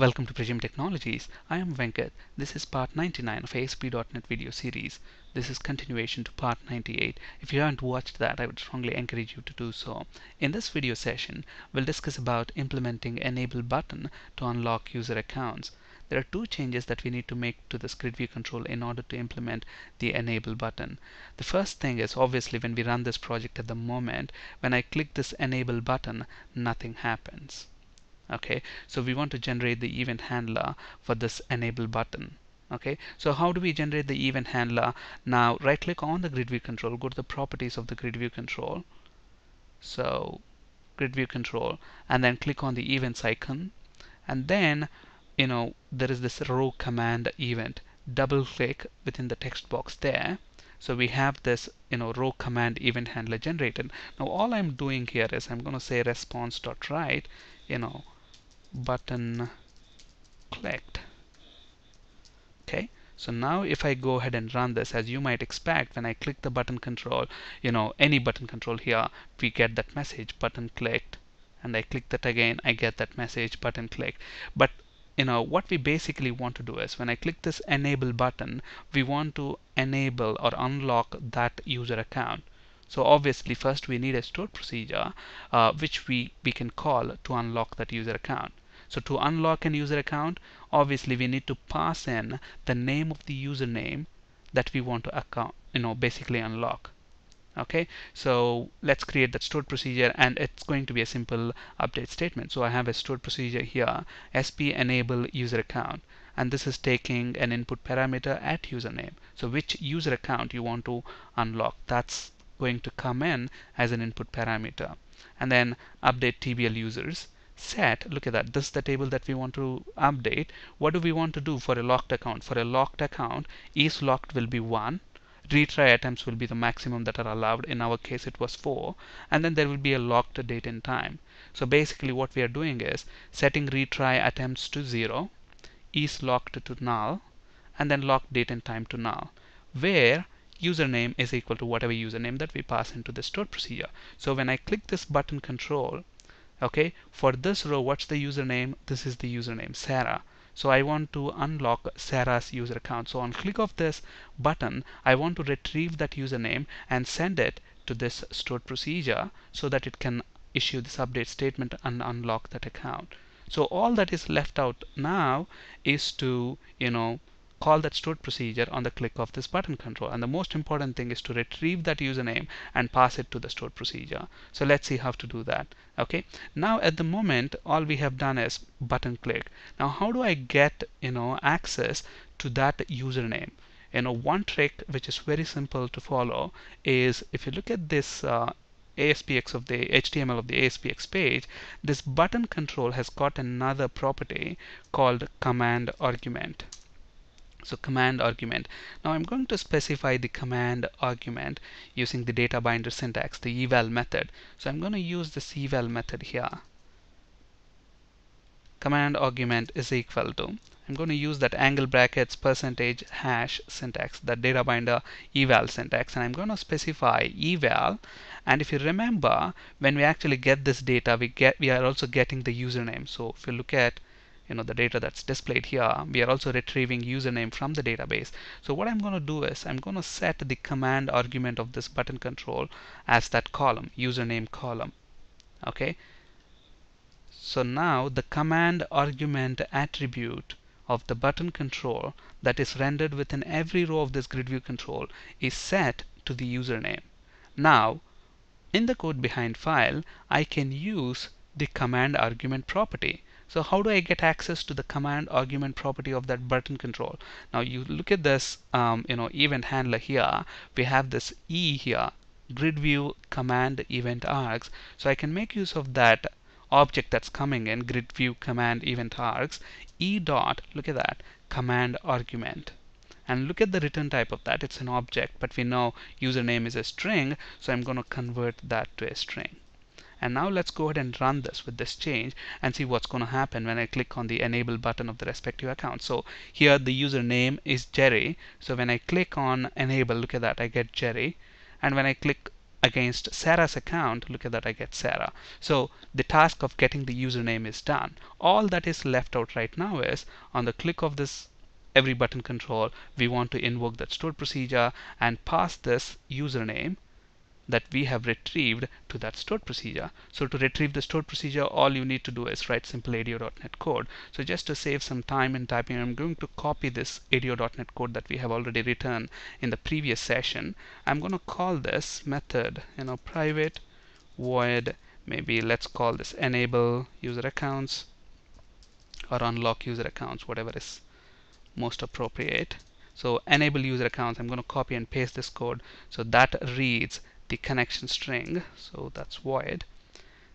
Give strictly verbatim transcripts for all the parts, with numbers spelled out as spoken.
Welcome to Pragim Technologies. I am Venkat. This is part ninety-nine of A S P dot net video series. This is continuation to part ninety-eight. If you haven't watched that, I would strongly encourage you to do so. In this video session, we'll discuss about implementing enable button to unlock user accounts. There are two changes that we need to make to this grid view control in order to implement the enable button. The first thing is, obviously, when we run this project at the moment, when I click this enable button, nothing happens. Okay, so we want to generate the event handler for this enable button. Okay, so how do we generate the event handler? Now, right click on the grid view control, go to the properties of the grid view control. So, grid view control, and then click on the events icon, and then you know, there is this row command event. Double click within the text box there. So we have this, you know, row command event handler generated. Now all I'm doing here is I'm going to say response.write, you know, button clicked. Okay. So now if I go ahead and run this, as you might expect, when I click the button control, you know, any button control here, we get that message button clicked. And I click that again, I get that message button clicked. But you know, what we basically want to do is, when I click this enable button, we want to enable or unlock that user account. So obviously first we need a stored procedure uh, which we, we can call to unlock that user account. So to unlock an user account, obviously we need to pass in the name of the username that we want to account, you know, basically unlock. Okay, so let's create that stored procedure, and it's going to be a simple update statement. So I have a stored procedure here, S P enable user account, and this is taking an input parameter at username. So which user account you want to unlock, that's going to come in as an input parameter. And then update T B L users set, look at that, this is the table that we want to update. What do we want to do for a locked account? For a locked account, is locked will be one. Retry attempts will be the maximum that are allowed. In our case it was four, and then there will be a locked date and time. So basically what we are doing is setting retry attempts to zero, is locked to null, and then locked date and time to null, where username is equal to whatever username that we pass into the stored procedure. So when I click this button control, okay, for this row, what's the username? This is the username Sarah. So I want to unlock Sarah's user account. So on click of this button, I want to retrieve that username and send it to this stored procedure so that it can issue this update statement and unlock that account. So all that is left out now is to, you know, call that stored procedure on the click of this button control. And the most important thing is to retrieve that username and pass it to the stored procedure. So let's see how to do that. Okay. Now at the moment, all we have done is button click. Now how do I get, you know, access to that username? You know, one trick which is very simple to follow is, if you look at this uh, A S P X of the H T M L of the A S P X page, this button control has got another property called command argument. So command argument. Now I'm going to specify the command argument using the data binder syntax, the eval method. So I'm going to use this eval method here. Command argument is equal to, I'm going to use that angle brackets percentage hash syntax, that data binder eval syntax, and I'm going to specify eval. And if you remember, when we actually get this data, we get we are also getting the username. So if you look at, you know, the data that's displayed here, we are also retrieving username from the database. So what I'm going to do is I'm going to set the command argument of this button control as that column, username column. Okay. So now the command argument attribute of the button control that is rendered within every row of this grid view control is set to the username. Now, in the code behind file, I can use the command argument property. So how do I get access to the command argument property of that button control? Now you look at this, um, you know, event handler here. We have this E here, grid view command event args. So I can make use of that object that's coming in, grid view command event args. E dot, look at that, command argument. And look at the return type of that. It's an object, but we know username is a string, so I'm going to convert that to a string. And now let's go ahead and run this with this change and see what's going to happen when I click on the enable button of the respective account. So here the username is Jerry. So when I click on enable, look at that, I get Jerry. And when I click against Sarah's account, look at that, I get Sarah. So the task of getting the username is done. All that is left out right now is on the click of this every button control, we want to invoke that stored procedure and pass this username that we have retrieved to that stored procedure. So to retrieve the stored procedure, all you need to do is write simple A D O dot net code. So just to save some time in typing, I'm going to copy this A D O dot net code that we have already written in the previous session. I'm going to call this method, you know, private void, maybe let's call this enable user accounts or unlock user accounts, whatever is most appropriate. So enable user accounts, I'm going to copy and paste this code. So that reads the connection string, so that's void.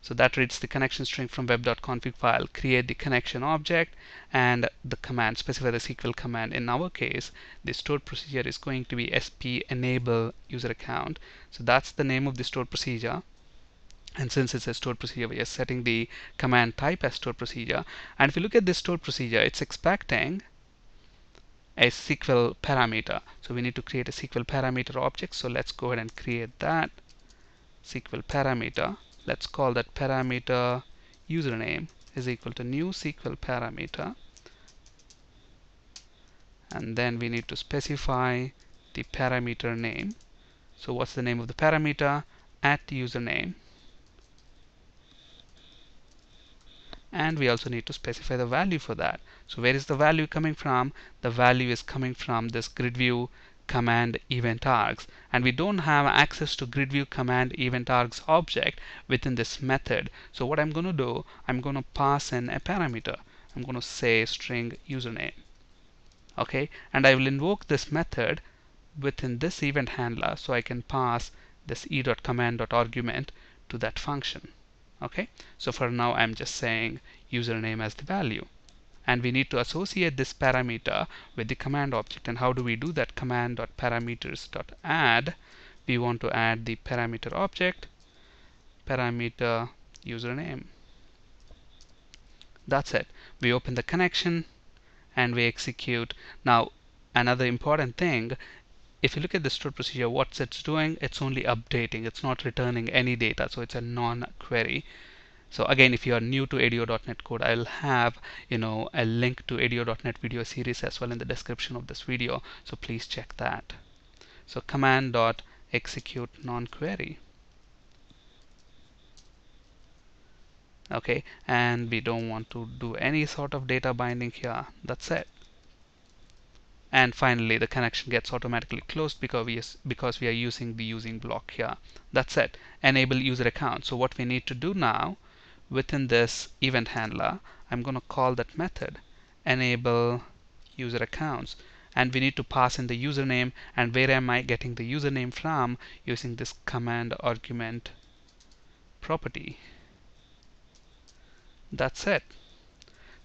So that reads the connection string from web.config file, create the connection object and the command, specify the S Q L command. In our case, the stored procedure is going to be spEnableUserAccount. So that's the name of the stored procedure. And since it's a stored procedure, we are setting the command type as stored procedure. And if you look at this stored procedure, it's expecting a S Q L parameter. So we need to create a S Q L parameter object. So let's go ahead and create that S Q L parameter. Let's call that parameter username is equal to new S Q L parameter. And then we need to specify the parameter name. So what's the name of the parameter? At username. And we also need to specify the value for that. So where is the value coming from? The value is coming from this grid view command event args, and we don't have access to grid view command event args object within this method. So what I'm going to do, I'm going to pass in a parameter. I'm going to say string username, okay, and I will invoke this method within this event handler, so I can pass this e.command.argument to that function. Okay, so for now I'm just saying username as the value, and we need to associate this parameter with the command object. And how do we do that? Command.parameters.add, we want to add the parameter object, parameter username. That's it. We open the connection and we execute. Now another important thing, if you look at the stored procedure, what's it's doing? It's only updating. It's not returning any data, so it's a non-query. So again, if you are new to A D O dot net code, I'll have, you know, a link to A D O dot net video series as well in the description of this video, so please check that. So command.execute non-query. Okay, and we don't want to do any sort of data binding here. That's it. And finally, the connection gets automatically closed because we, because we are using the using block here. That's it. Enable user account. So what we need to do now within this event handler, I'm going to call that method, enable user accounts. And we need to pass in the username. And where am I getting the username from? Using this command argument property. That's it.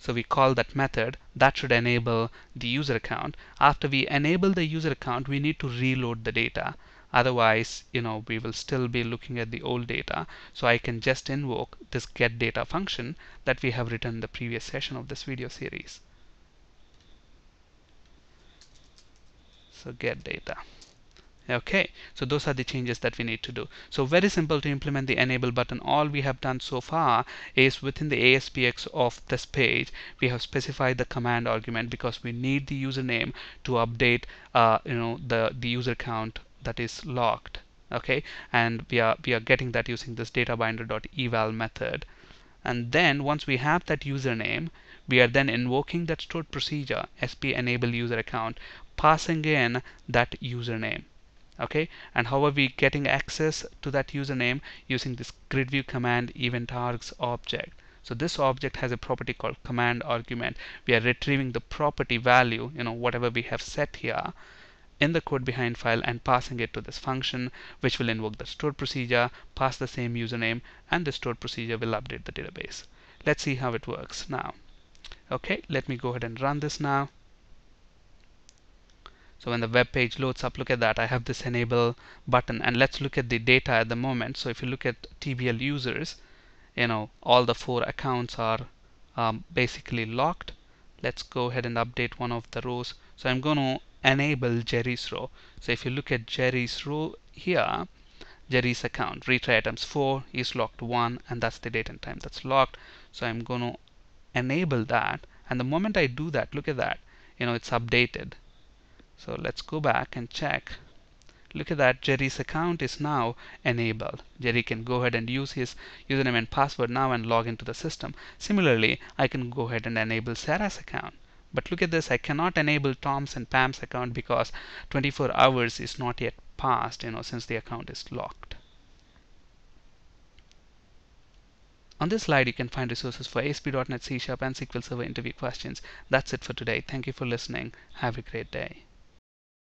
So we call that method. That should enable the user account. After we enable the user account, we need to reload the data. Otherwise, you know, we will still be looking at the old data. So I can just invoke this get data function that we have written in the previous session of this video series. So get data. Okay, so those are the changes that we need to do. So very simple to implement the enable button. All we have done so far is within the A S P X of this page, we have specified the command argument because we need the username to update, uh, you know, the the user count that is locked. Okay, and we are we are getting that using this data binder.eval method. And then once we have that username, we are then invoking that stored procedure spEnableUserAccount, passing in that username. Okay, and how are we getting access to that username? Using this grid view command event args object. So this object has a property called command argument. We are retrieving the property value, you know, whatever we have set here in the code behind file, and passing it to this function, which will invoke the stored procedure, pass the same username, and the stored procedure will update the database. Let's see how it works now. Okay, let me go ahead and run this now. So when the web page loads up, look at that, I have this enable button. And let's look at the data at the moment. So if you look at TBLUsers, you know, all the four accounts are um, basically locked. Let's go ahead and update one of the rows. So I'm going to enable Jerry's row. So if you look at Jerry's row here, Jerry's account. Retry items four is locked one, and that's the date and time that's locked. So I'm going to enable that, and the moment I do that, look at that, you know, it's updated. So let's go back and check. Look at that, Jerry's account is now enabled. Jerry can go ahead and use his username and password now and log into the system. Similarly, I can go ahead and enable Sarah's account. But look at this, I cannot enable Tom's and Pam's account because twenty-four hours is not yet passed, you know, since the account is locked. On this slide, you can find resources for A S P dot net, C sharp, and S Q L Server interview questions. That's it for today. Thank you for listening. Have a great day.